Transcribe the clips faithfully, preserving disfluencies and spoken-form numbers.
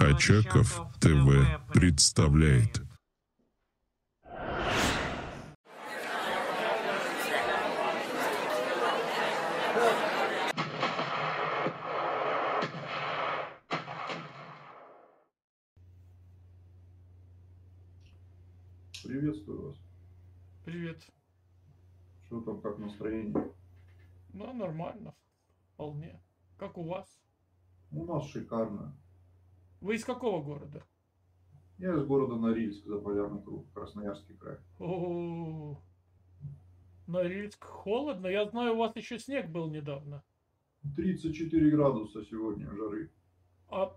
Очаков ТВ представляет. Приветствую вас. Привет. Что там, как настроение? Ну, нормально. Вполне. Как у вас? У нас шикарно. Вы из какого города? Я из города Норильск, Заполярный круг, Красноярский край. О-о-о. Норильск холодно. Я знаю, у вас еще снег был недавно. тридцать четыре градуса сегодня жары. А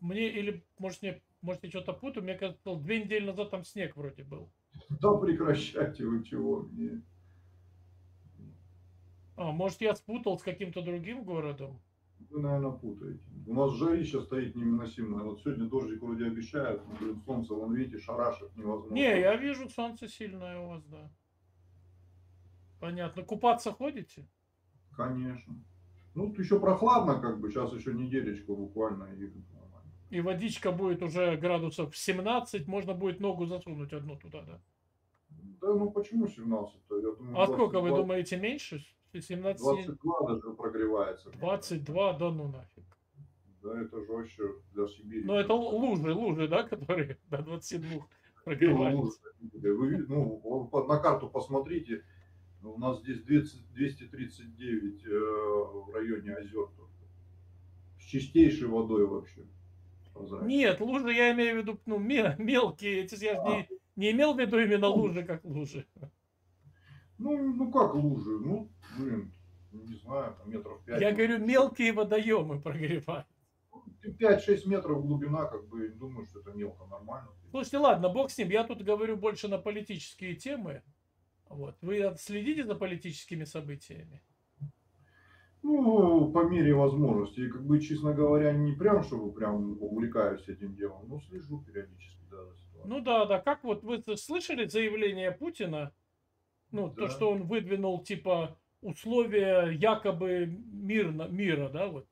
мне, или, может, мне, может я что-то путаю, мне кажется, две недели назад там снег вроде был. Да прекращайте вы чего. Мне... А, может, я спутал с каким-то другим городом? Вы, наверное, путаете. У нас жарища стоит невыносимая. Вот сегодня дождик вроде обещают, но, блин, солнце, вон, видите, шарашит невозможно. Не, я вижу, солнце сильное у вас, да. Понятно. Купаться ходите? Конечно. Ну, тут еще прохладно, как бы, сейчас еще недельку буквально. И... и водичка будет уже градусов семнадцать, можно будет ногу засунуть одну туда, да? Да, ну почему семнадцать-то? Я думаю, а двадцать, сколько вы двадцать... думаете, меньше? семнадцать... двадцать два даже прогревается. двадцать два, да ну нафиг. Да, это жестче для Сибири. Но это лужи, лужи, да, которые до двадцати двух прогреваются. Вы, ну, на карту посмотрите, у нас здесь двести тридцать девять э, в районе озер. С чистейшей водой вообще. Прозрачной. Нет, лужи я имею в виду, ну, мелкие, эти, я же не, не имел в виду именно лужи как лужи. Ну, ну как лужи, ну, блин, не знаю, там метров пять. Я говорю, мелкие водоемы прогревают. пять-шесть метров глубина, как бы, думаю, что это мелко, нормально. Слушайте, ладно, бог с ним, я тут говорю больше на политические темы. Вот. Вы следите за политическими событиями? Ну, по мере возможности. И, как бы, честно говоря, не прям, чтобы прям увлекаюсь этим делом, но слежу периодически, да, за ситуацией. Ну да, да, как вот вы слышали заявление Путина? Ну, да. То, что он выдвинул, типа, условия якобы мирно, мира, да, вот.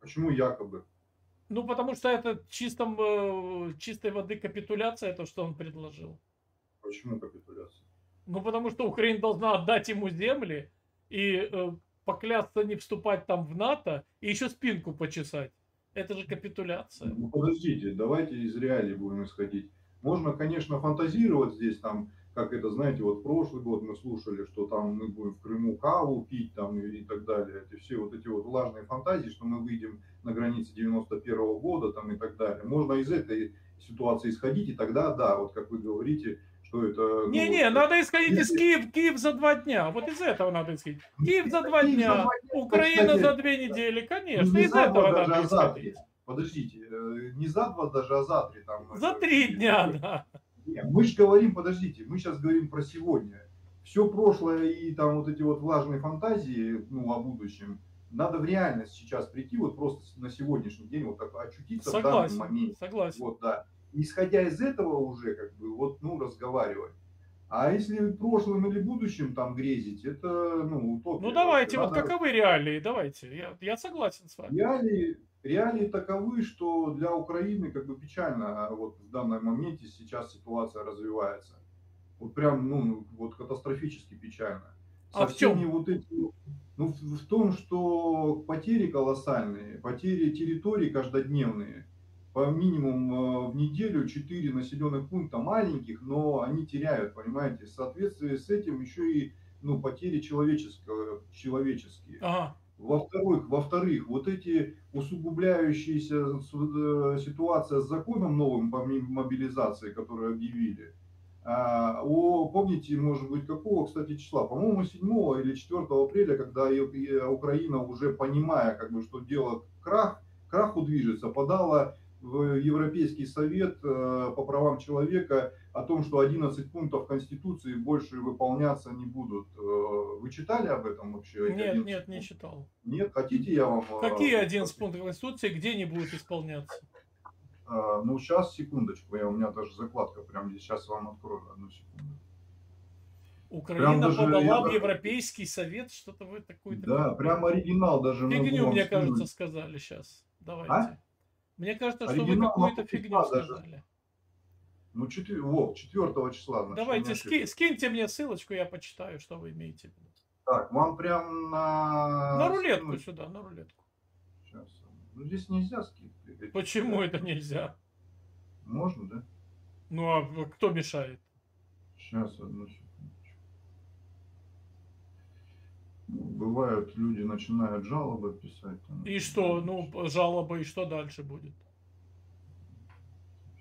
Почему якобы? Ну, потому что это чистом, чистой воды капитуляция, то, что он предложил. Почему капитуляция? Ну, потому что Украина должна отдать ему земли и э, поклясться не вступать там в НАТО, и еще спинку почесать. Это же капитуляция. Ну, подождите, давайте из реалий будем исходить. Можно, конечно, фантазировать здесь, там... Как это, знаете, вот прошлый год мы слушали, что там мы будем в Крыму каву пить там и, и так далее. Это все вот эти вот влажные фантазии, что мы выйдем на границе девяносто первого года там и так далее. Можно из этой ситуации исходить, и тогда, да, вот как вы говорите, что это... Не-не, ну, вот, надо исходить из Киев, Киев за два дня. Вот из этого надо исходить. Киев за два Киев дня, за два дня, Украина кстати, за две недели, конечно, из этого надо исходить. Подождите, не за два, даже, а за три. Там, за это, три и, дня, и, да. Нет, мы же говорим, подождите, мы сейчас говорим про сегодня. Все прошлое и там вот эти вот влажные фантазии, ну, о будущем, надо в реальность сейчас прийти, вот просто на сегодняшний день вот так очутиться, согласен, в данный момент. Согласен. Вот, да. Исходя из этого уже, как бы, вот, ну, разговаривать. А если прошлым или будущим там грезить, это, ну, утопия. Ну, давайте, надо... вот каковы реалии, давайте, я, я согласен с вами. Реалии... Реалии таковы, что для Украины, как бы, печально вот в данном моменте сейчас ситуация развивается. Вот прям, ну, вот катастрофически печально. А в чем? Вот эти, ну, в, в том, что потери колоссальные, потери территорий каждодневные. По минимум в неделю четыре населенных пункта маленьких, но они теряют, понимаете. В соответствии с этим еще и, ну, потери человеческие. Ага. Во-вторых, во-вторых, вот эти усугубляющиеся ситуация с законом новым по мобилизации, который объявили, о, помните, может быть, какого, кстати, числа, по-моему, седьмого или четвёртого апреля, когда Украина, уже понимая, как бы, что дело крах, краху движется, подала в Европейский совет по правам человека о том, что одиннадцать пунктов Конституции больше выполняться не будут. Вы читали об этом вообще? Нет, нет, не читал. Нет? Хотите, я вам... Какие одиннадцать пунктов Конституции, где не будут исполняться? А, ну, сейчас, секундочку, я, у меня даже закладка прямо здесь, сейчас вам открою, одну секунду. Украина подала в Европейский совет, что-то вы такое... Да, прям оригинал даже... Фигню, мне кажется, сказали сейчас. Давайте. А? Мне кажется, что вы какую-то фигню сказали. Ну, четвёртого числа. Давайте, ски, скиньте мне ссылочку, я почитаю, что вы имеете в виду. Так, вам прям на... На рулетку ну, сюда, на рулетку. Сейчас. Ну, здесь нельзя скидывать. Почему это нельзя? Можно, да? Ну, а кто мешает? Сейчас, одну секундочку. Бывают, люди начинают жалобы писать. Там, и что? Ну, жалобы, и что дальше будет?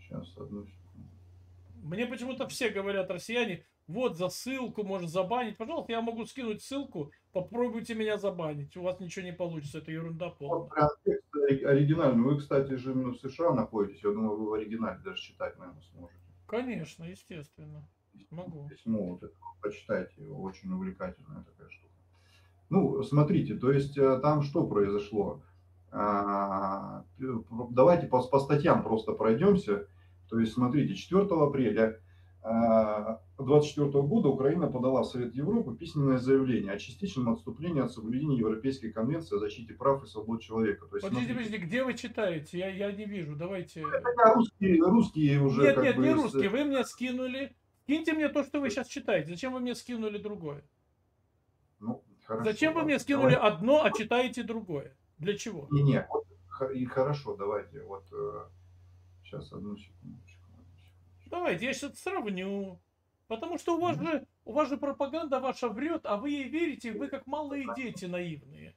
Сейчас, одну секунду. Мне почему-то все говорят, россияне, вот за ссылку, может забанить. Пожалуйста, я могу скинуть ссылку, попробуйте меня забанить. У вас ничего не получится, это ерунда полная. Вот, оригинальный. Вы, кстати, же в США находитесь. Я думаю, вы в оригинале даже читать, наверное, сможете. Конечно, естественно. Могу. Письмо, вот это, почитайте его, очень увлекательная такая штука. Ну, смотрите, то есть там что произошло? Давайте по, по статьям просто пройдемся. То есть, смотрите, четвёртого апреля две тысячи двадцать четвёртого года Украина подала в Совет Европы письменное заявление о частичном отступлении от соблюдения Европейской конвенции о защите прав и свобод человека. То есть, подождите, смотрите, где вы читаете? Я, я не вижу. Давайте. Это русские, русские уже. Нет, как нет, бы... не русские. Вы мне скинули. Скиньте мне то, что вы сейчас читаете. Зачем вы мне скинули другое? Ну, хорошо. Зачем вы мне скинули давайте. одно, а читаете другое? Для чего? Не, не. Вот, и хорошо, давайте. Вот. Сейчас, одну секундочку, одну секундочку. Давайте, я сейчас сравню. Потому что у вас, mm-hmm. же, у вас же пропаганда ваша врет, а вы ей верите, вы как малые дети наивные.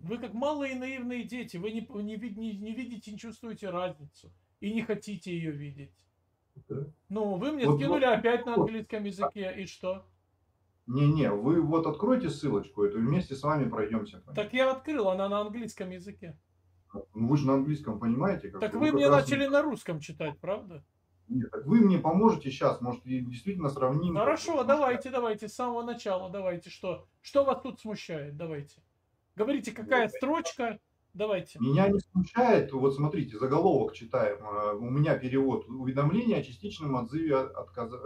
Вы как малые наивные дети, вы не, не, не, не видите, не чувствуете разницу. И не хотите ее видеть. Mm-hmm. Ну, вы мне вот, скинули вот, опять на английском языке, и что? Не-не, вы вот откройте ссылочку эту, вместе с вами пройдемся. Так я открыл, она на английском языке. Вы же на английском понимаете. Как так вы мне раз... начали на русском читать, правда? Нет, так вы мне поможете сейчас, может, действительно сравним. Хорошо, как-то. давайте, давайте, с самого начала, давайте, что? Что вас тут смущает, давайте. Говорите, какая давайте. строчка, давайте. Меня не смущает, вот смотрите, заголовок читаем, у меня перевод, уведомление о частичном отзыве отказа,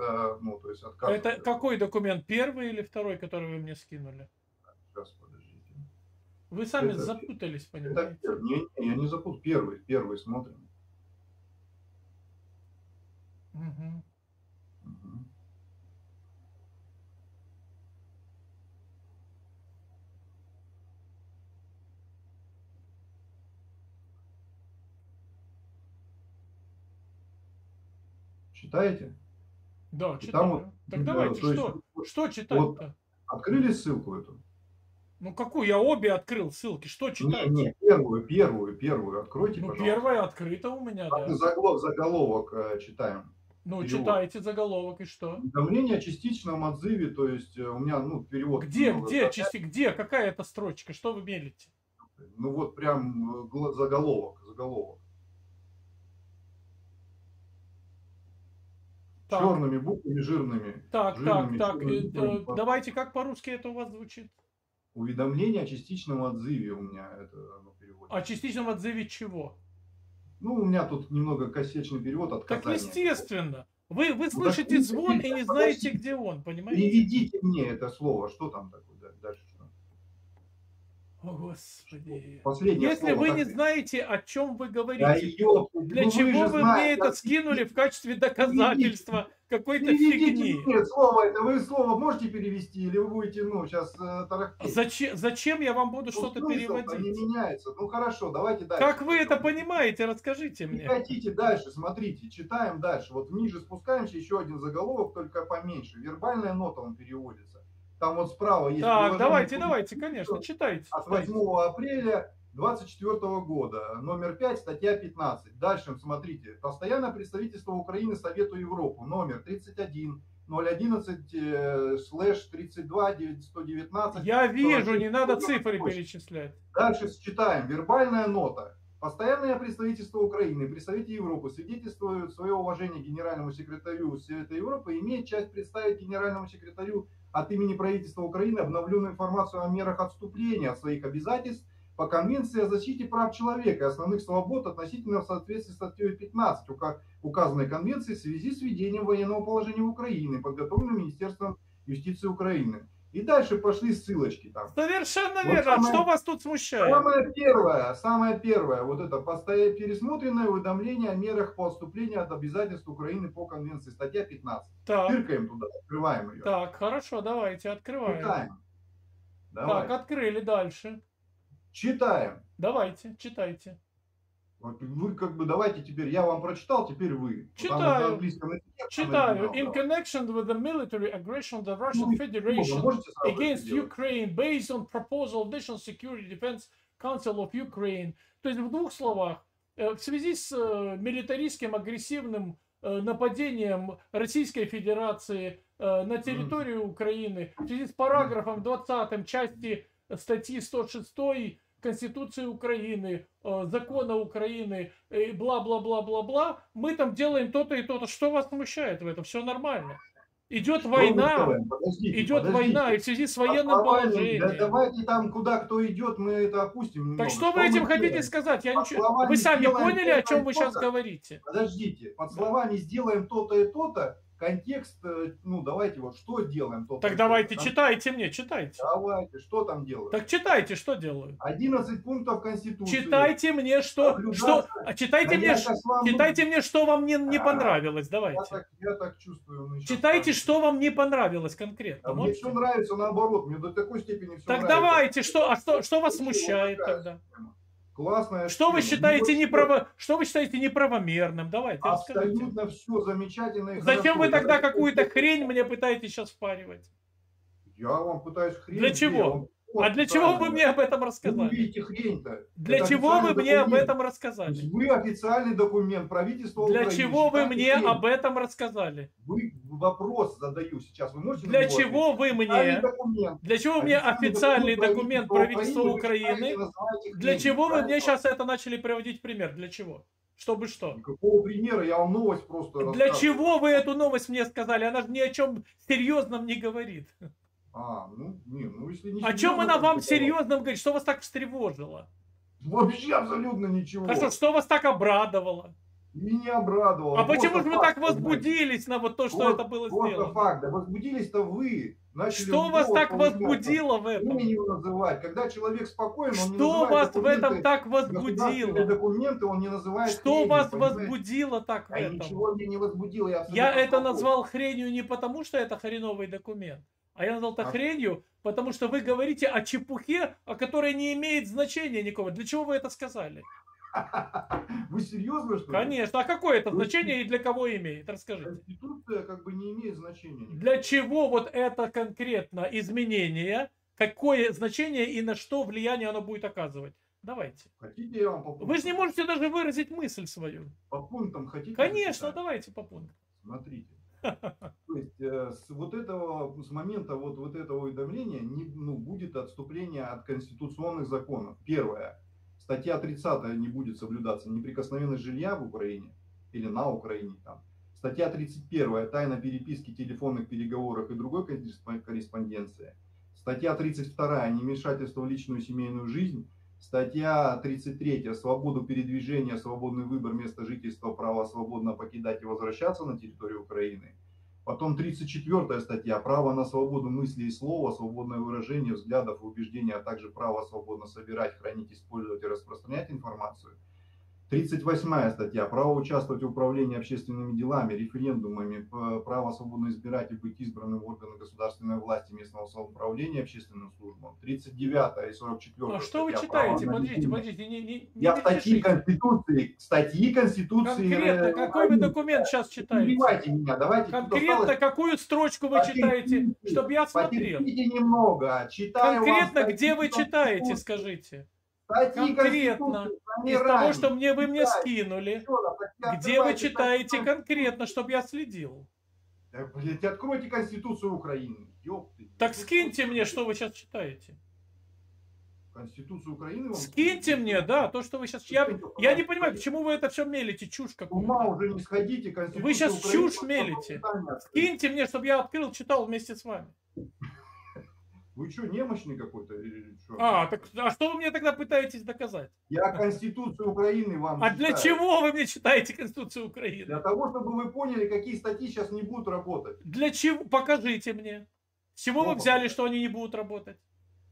ну, то есть отказа. Это какой документ, первый или второй, который вы мне скинули? Сейчас, подожди. Вы сами это, запутались, понимаете? Это, не, не, я не запутал. Первый, первый смотрим. Угу. Угу. Читаете? Да, читаю. Вот, так да, давайте, что, есть, что читать-то? Вот, открыли ссылку эту? Ну какую? Я обе открыл ссылки. Что читать? Не, не, первую, первую, первую откройте, ну, пожалуйста. Первая открыта у меня, а да. Заголовок, заголовок читаем. Ну, перевод. Читайте заголовок и что? Уведомление о частичном отзыве, то есть у меня, ну, перевод. Где, где, части, где? Какая это строчка? Что вы мелите? Ну вот прям заголовок, заголовок. Так. Черными буквами, жирными. Так, жирными, так, жирными, так. Жирными. Давайте, как по-русски это у вас звучит? Уведомление о частичном отзыве у меня это переводится. О частичном отзыве чего? Ну, у меня тут немного косячный перевод от отказания. Так естественно. Вы, вы слышите ну, звон и не знаете, где он, понимаете? Переведите мне это слово. Что там такое? Дальше что? О, Господи. Последнее Если слово, вы не ли? знаете, о чем вы говорите, да, ё, для ну, чего вы, вы знаете, мне это скинули в качестве доказательства какой-то фигни? Нет, слово это вы слово можете перевести или вы будете, ну, сейчас э, тарахтеть? Зачем, зачем я вам буду ну, что-то переводить? Не меняется. Ну хорошо, давайте дальше. Как вы это понимаете, расскажите мне. Не хотите дальше, смотрите, читаем дальше. Вот ниже спускаемся, еще один заголовок, только поменьше. Вербальная нота он переводится. Там вот справа есть... Так, давайте, давайте, конечно, читайте. От восьмого апреля две тысячи двадцать четвёртого года, номер пять, статья пятнадцать. Дальше, смотрите. Постоянное представительство Украины Совету Европы, номер тридцать один ноль одиннадцать слэш тридцать два сто девятнадцать. Я вижу, не надо цифры перечислять. Дальше читаем. Вербальная нота. Постоянное представительство Украины при Совете Европы свидетельствует свое уважение генеральному секретарю Совета Европы и имеет часть представить генеральному секретарю от имени правительства Украины обновленную информацию о мерах отступления от своих обязательств по Конвенции о защите прав человека и основных свобод относительно в соответствии с статьей пятнадцать указанной Конвенции в связи с введением военного положения в Украине, подготовленным Министерством юстиции Украины. И дальше пошли ссылочки там. Совершенно вот верно. Самое, что вас тут смущает? Самое первое, самое первое, вот это постоянно пересмотренное уведомление о мерах по отступлению от обязательств Украины по конвенции, статья пятнадцать. Так. Тыркаем туда, открываем ее. Так, хорошо, давайте открываем. Читаем. Давай. Так, открыли, дальше. Читаем. Давайте, читайте. Вы как бы давайте теперь, я вам прочитал, теперь вы. Читаю. Читаю. In connection with the military aggression of the Russian Federation against Ukraine, based on proposal of National Security Defense Council of Ukraine. То есть в двух словах, в связи с милитаристским агрессивным нападением Российской Федерации на территорию Украины, в связи с параграфом двадцатым части статьи сто шесть Конституции Украины, закона Украины, и бла-бла-бла-бла-бла, мы там делаем то-то и то-то. Что вас смущает в этом? Все нормально. Идет война, подождите, идет подождите. война, и в связи с военным а, положением. Да, давайте там, куда кто идет, мы это опустим. Немного. Так что, что вы этим хотите делаем? сказать? Я ничего... Вы сами поняли, о чем вы сейчас говорите? Подождите, под словами «сделаем то-то и то-то», контекст, ну давайте вот, что делаем. То, так то, давайте, там... читайте мне, читайте. Давайте, что там делают? Так читайте, что делают. одиннадцать пунктов Конституции. Читайте мне, что... что... Читайте, мне, ш... вам... читайте мне, что вам не, не понравилось, давайте. Я так, я так чувствую. Читайте, так... что вам не понравилось конкретно. А мне все нравится, наоборот, мне до такой степени все так нравится. Так давайте, что, а что, что вас смущает тогда? Классная что, вы считаете неправо... что вы считаете неправомерным? Давайте, абсолютно все замечательно. И зачем хорошо. вы тогда какую-то хрень мне пытаетесь сейчас впаривать? Я вам пытаюсь хрень. Для чего? А для чего вы мне об этом рассказали? Для чего вы мне об этом рассказали? Вы официальный документ правительства. Для чего вы мне об этом рассказали? Вы вопрос задаю сейчас. Вы можете? Для чего вы мне? Для чего мне официальный документ правительства Украины? Для чего вы мне сейчас это начали приводить пример? Для чего? Чтобы что? Какого примера? Я вам новость просто. Для чего вы эту новость мне сказали? Она же ни о чем серьезном не говорит. А, ну, не, ну если не... О чем она вам серьезно говорит? Что вас так встревожило? Вообще абсолютно ничего. Хорошо, что вас так обрадовало? И не обрадовало. А почему же вы так возбудились на вот то, что это было сделано? Просто факт. Да возбудились-то вы. Что вас так возбудило в этом? Когда человек спокоен, он не называет. Что вас в этом так возбудило? Документы он не называет. Что вас возбудило так в этом? Ничего меня не возбудило. Я это назвал хренью не потому, что это хреновый документ. А я назвал-то а... хренью, потому что вы говорите о чепухе, о которой не имеет значения никакого. Для чего вы это сказали? Вы серьезно, что ли? Конечно. А какое это значение и для кого имеет? Расскажите. Конституция как бы не имеет значения. Для чего вот это конкретно изменение? Какое значение и на что влияние оно будет оказывать? Давайте. Хотите, я вам по пунктам? Вы же не можете даже выразить мысль свою. По пунктам хотите? Конечно, читать? Давайте по пунктам. Смотрите. То есть э, с вот этого, с момента вот, вот этого уведомления не, ну, будет отступление от конституционных законов. Первое. Статья тридцатая не будет соблюдаться. Неприкосновенность жилья в Украине или на Украине. Там. Статья тридцать первая. Тайна переписки, телефонных переговоров и другой корреспонденции. Статья тридцать вторая. Невмешательство в личную семейную жизнь. Статья тридцать третья. Свободу передвижения, свободный выбор места жительства, право свободно покидать и возвращаться на территорию Украины. Потом тридцать четвёртая статья. Право на свободу мысли и слова, свободное выражение взглядов и убеждений, а также право свободно собирать, хранить, использовать и распространять информацию. тридцать восьмая статья. Право участвовать в управлении общественными делами, референдумами, право свободно избирать и быть избранным в органы государственной власти, местного самоуправления, общественным службам. тридцать девятая и сорок четвёртая. А что вы читаете? Подождите, подождите. Не, не, не Я статьи Конституции, статьи Конституции... Конкретно какой вы документ сейчас читаете? Не убивайте меня, давайте... Конкретно какую строчку вы читаете, чтобы я смотрел? Потерпите немного, читаю. Конкретно где вы читаете, скажите? Конкретно, из того, что мне вы мне скинули, где вы читаете конкретно, чтобы я следил? Да, блядь, откройте Конституцию Украины. Ёпты. Так скиньте мне, что вы сейчас читаете. Конституцию Украины вам... Скиньте мне, да, то, что вы сейчас... Я, я не понимаю, почему вы это все мелите, чушь какую-то. Ума уже не сходите, Конституцию Украины... Вы сейчас чушь мелите. Скиньте мне, чтобы я открыл, читал вместе с вами. Вы что, немощный какой-то? А, так, а что вы мне тогда пытаетесь доказать? Я Конституцию Украины вам А читаю. Для чего вы мне читаете Конституцию Украины? Для того, чтобы вы поняли, какие статьи сейчас не будут работать. Для чего? Покажите мне. Всего вы взяли, что они не будут работать?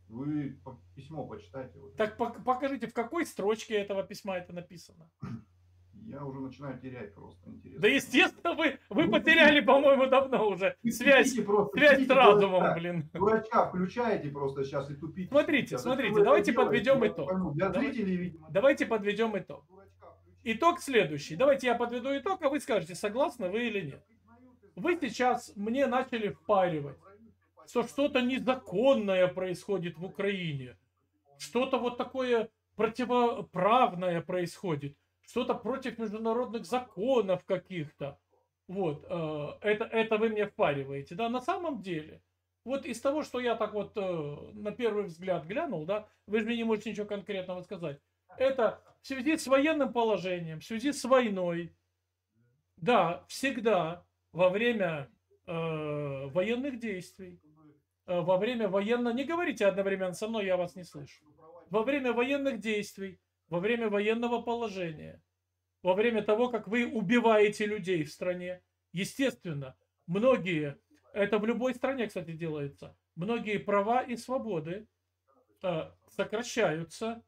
Вы письмо почитайте. Так покажите, в какой строчке этого письма это написано? Я уже начинаю терять просто интерес. Да естественно, вы, вы потеряли, по-моему, давно уже связь, просто, связь с разумом, дурачка, блин. Дурачка включаете просто сейчас и тупите. Смотрите, смотрите, вы давайте подведем делаете, итог. Для зрителей, видимо, давайте подведем итог. Итог следующий. Давайте я подведу итог, а вы скажете, согласны вы или нет. Вы сейчас мне начали впаривать, что что-то незаконное происходит в Украине. Что-то вот такое противоправное происходит. Что-то против международных законов каких-то. Вот, это, это вы мне впариваете. Да, на самом деле, вот из того, что я так вот на первый взгляд глянул, да, вы же мне не можете ничего конкретного сказать. Это в связи с военным положением, в связи с войной. Да, всегда во время э, военных действий, э, во время военного... Не говорите одновременно со мной, я вас не слышу. Во время военных действий, во время военного положения, во время того, как вы убиваете людей в стране. Естественно, многие, это в любой стране, кстати, делается, многие права и свободы э, сокращаются,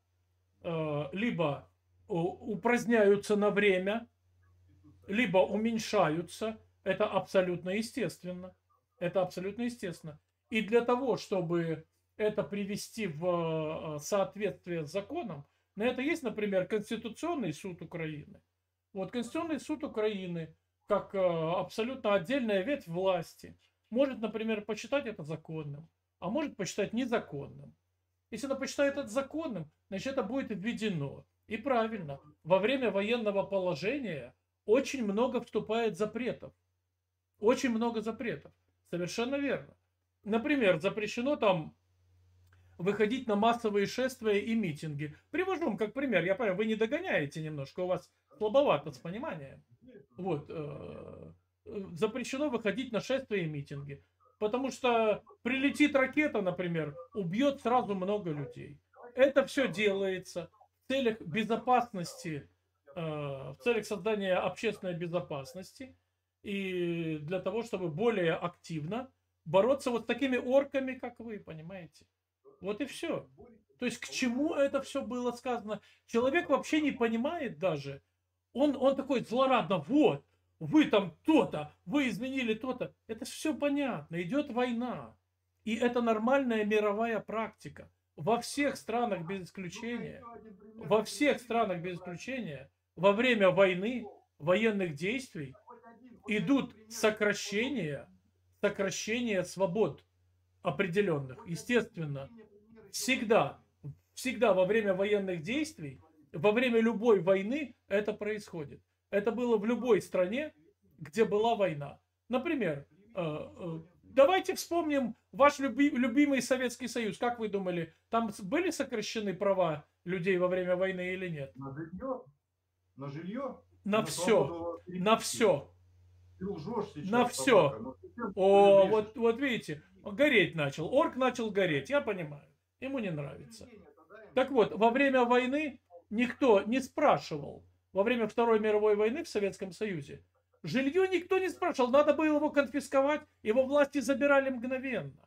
э, либо упраздняются на время, либо уменьшаются. Это абсолютно естественно. Это абсолютно естественно. И для того, чтобы это привести в соответствие с законом, на это есть, например, Конституционный суд Украины. Вот Конституционный суд Украины, как абсолютно отдельная ветвь власти, может, например, посчитать это законным, а может посчитать незаконным. Если она посчитает это законным, значит это будет введено. И правильно, во время военного положения очень много вступает запретов. Очень много запретов. Совершенно верно. Например, запрещено там... выходить на массовые шествия и митинги. Привожу вам как пример. Я понимаю, вы не догоняете немножко, у вас слабовато с пониманием. Вот. Запрещено выходить на шествия и митинги. Потому что прилетит ракета, например, убьет сразу много людей. Это все делается в целях безопасности, в целях создания общественной безопасности и для того, чтобы более активно бороться вот с такими орками, как вы, понимаете. Вот и все. То есть к чему это все было сказано? Человек вообще не понимает даже. Он, он такой злорадно, вот, вы там то-то, вы изменили то-то. Это все понятно, идет война. И это нормальная мировая практика. Во всех странах без исключения, во всех странах без исключения, во время войны, военных действий идут сокращения, сокращения свобод определенных, естественно. Всегда, всегда во время военных действий, во время любой войны это происходит. Это было в любой стране, где была война. Например, давайте вспомним ваш люби, любимый Советский Союз. Как вы думали, там были сокращены права людей во время войны или нет? На жилье? На жилье? На, на все. На все. Ты лжешь сейчас, на все. Собака, но... О, вот, вот видите, гореть начал. Орк начал гореть, я понимаю. Ему не нравится. Так вот, во время войны никто не спрашивал. Во время Второй мировой войны в Советском Союзе жилье никто не спрашивал. Надо было его конфисковать. Его власти забирали мгновенно.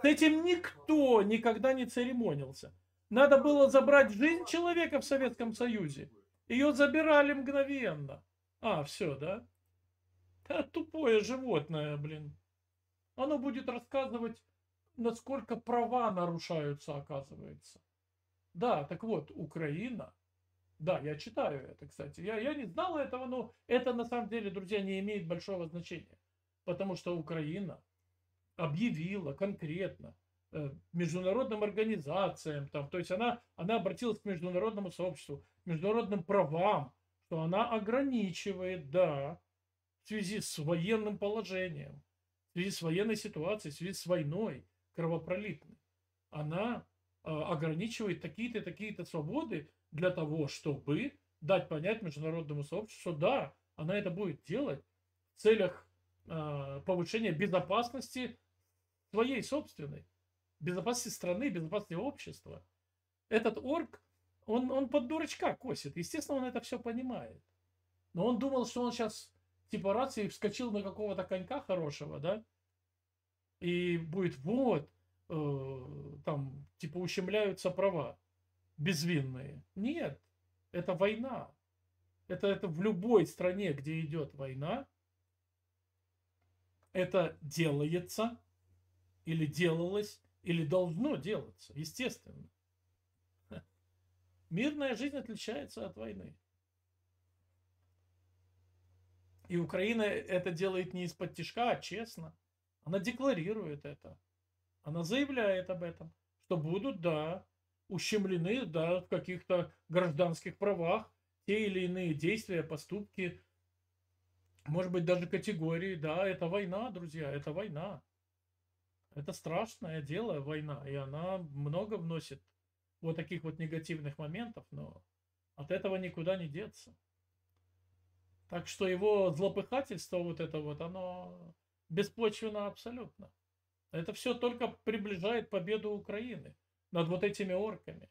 С этим никто никогда не церемонился. Надо было забрать жизнь человека в Советском Союзе. Ее забирали мгновенно. А, все, да? Да тупое животное, блин. Оно будет рассказывать, насколько права нарушаются, оказывается. Да, так вот, Украина. Да, я читаю это, кстати. Я, я не знал этого, но это на самом деле, друзья, не имеет большого значения. Потому что Украина объявила конкретно э, международным организациям. Там, то есть она, она обратилась к международному сообществу, к международным правам, что она ограничивает, да, в связи с военным положением, в связи с военной ситуацией, в связи с войной кровопролитной, она э, ограничивает такие-то такие-то свободы для того, чтобы дать понять международному сообществу, что да, она это будет делать в целях э, повышения безопасности своей собственной, безопасности страны, безопасности общества. Этот орк, он, он под дурачка косит. Естественно, он это все понимает. Но он думал, что он сейчас... типа рации вскочил на какого-то конька хорошего, да? И будет вот, э, там, типа, ущемляются права безвинные. Нет, это война. Это, это в любой стране, где идет война, это делается, или делалось, или должно делаться, естественно. Мирная жизнь отличается от войны. И Украина это делает не из-под тишка, а честно. Она декларирует это. Она заявляет об этом, что будут, да, ущемлены, да, в каких-то гражданских правах те или иные действия, поступки, может быть, даже категории. Да, это война, друзья, это война. Это страшное дело, война. И она много вносит вот таких вот негативных моментов, но от этого никуда не деться. Так что его злопыхательство вот это вот, оно... беспочвенно абсолютно. Это все только приближает победу Украины над вот этими орками.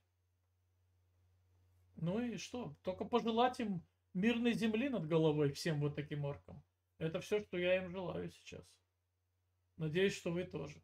Ну и что? Только пожелать им мирной земли над головой, всем вот таким оркам. Это все, что я им желаю сейчас. Надеюсь, что вы тоже.